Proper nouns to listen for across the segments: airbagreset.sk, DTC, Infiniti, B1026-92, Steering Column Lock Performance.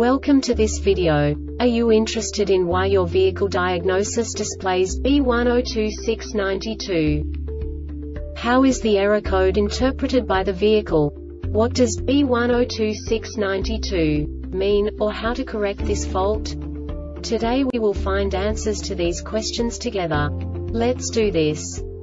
Welcome to this video. Are you interested in why your vehicle diagnosis displays B1026-92? How is the error code interpreted by the vehicle? What does B1026-92 mean, or how to correct this fault? Today we will find answers to these questions together. Let's do this.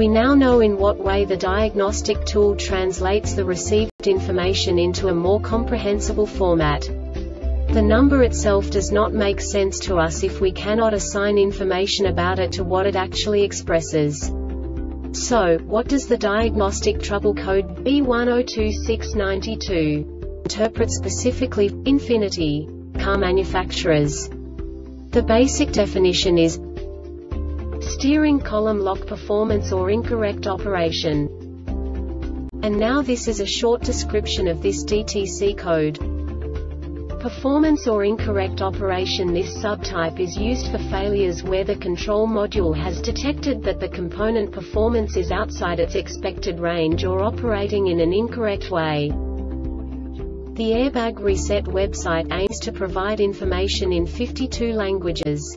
We now know in what way the diagnostic tool translates the received information into a more comprehensible format. The number itself does not make sense to us if we cannot assign information about it to what it actually expresses. So, what does the diagnostic trouble code B1026-92 interpret specifically, Infiniti, car manufacturers? The basic definition is Steering Column Lock Performance or Incorrect Operation. And now this is a short description of this DTC code. Performance or incorrect operation. This subtype is used for failures where the control module has detected that the component performance is outside its expected range or operating in an incorrect way. The Airbag Reset website aims to provide information in 52 languages.